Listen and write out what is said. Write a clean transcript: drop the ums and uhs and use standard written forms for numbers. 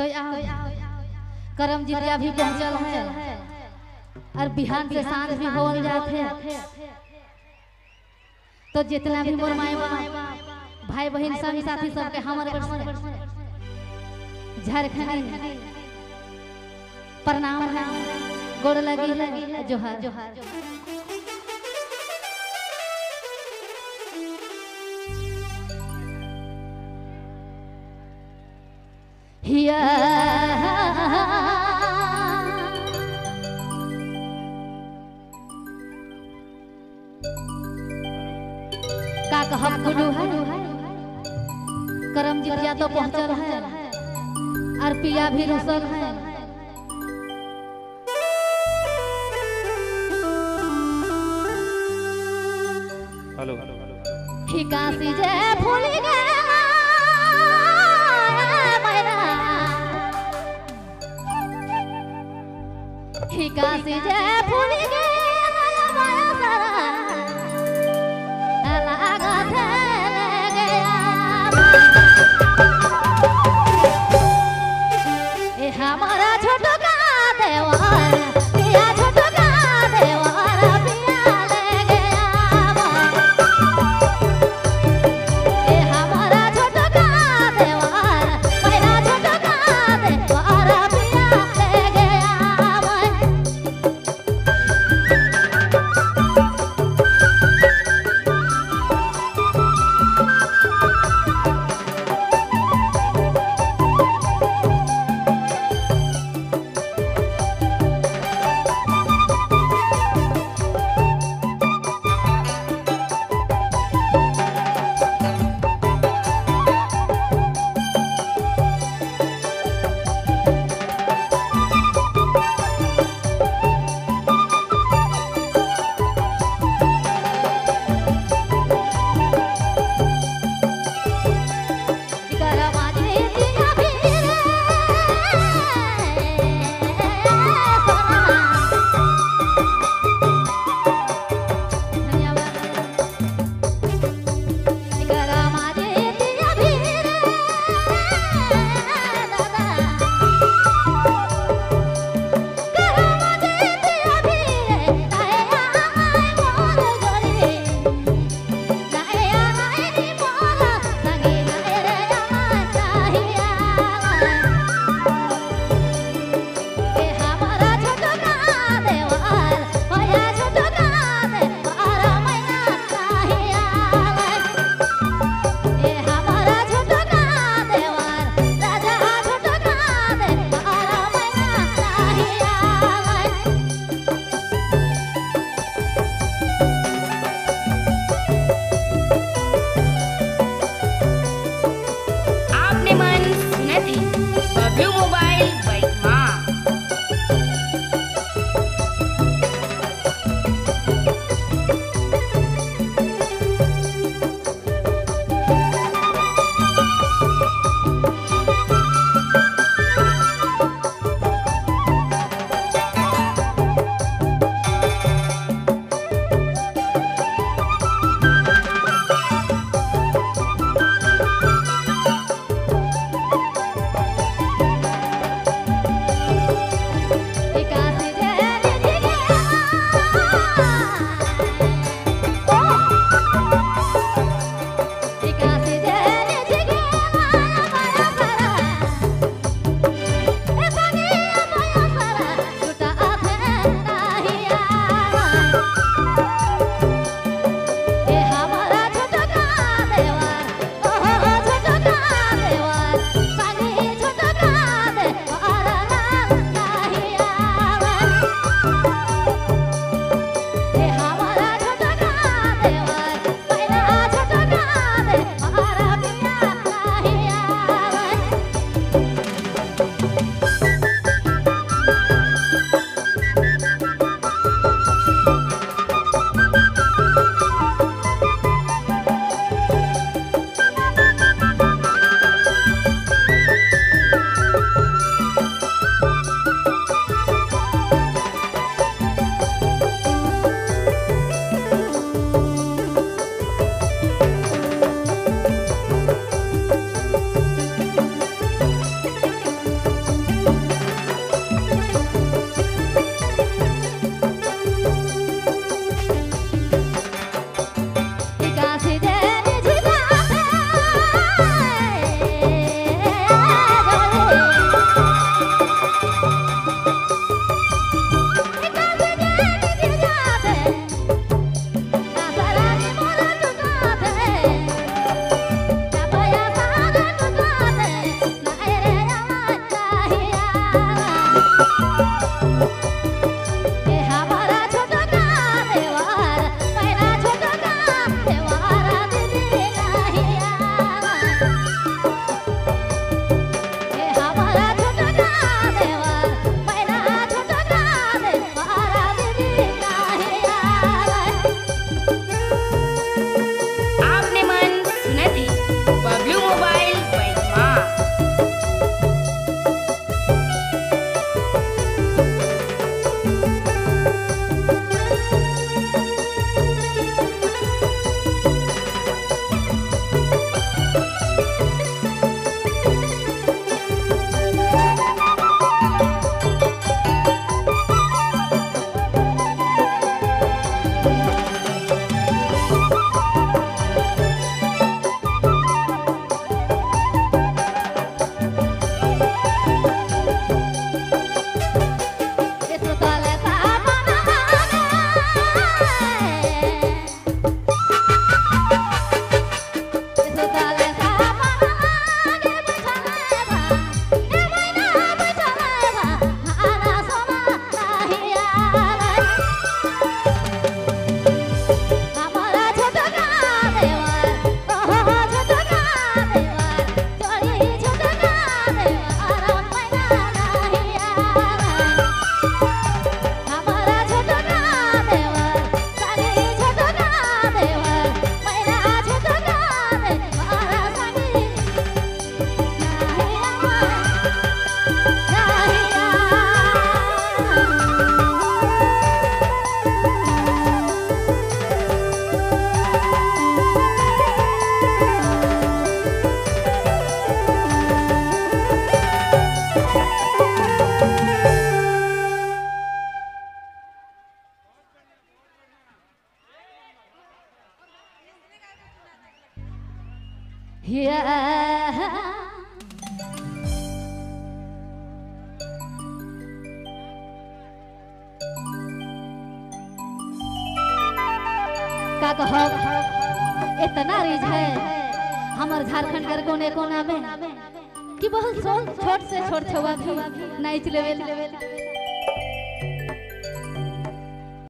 करम जितिया भी पहुंचल है और बिहान के सांझ भी होल जाते हैं। तो जितना भी मोर माय बाप भाई बहन सभी साथी सबके हमारे झारखंडी प्रणाम है, गोड़ लगी है, जोहार जोहार। हिया का कहब गुडू है, करम जितिया तो पहुंचल है और पिया भी रुसल है। हेलो हिकासी जे भूल गए मैना, हिकासी जे भूल गए हमारा छोटो का देवार। Yeah. का कहो इतना रिज है हमार झारखंड के कोने कोना में कि बहुत छोट से छोट छवा भी नहीं चलेवेला।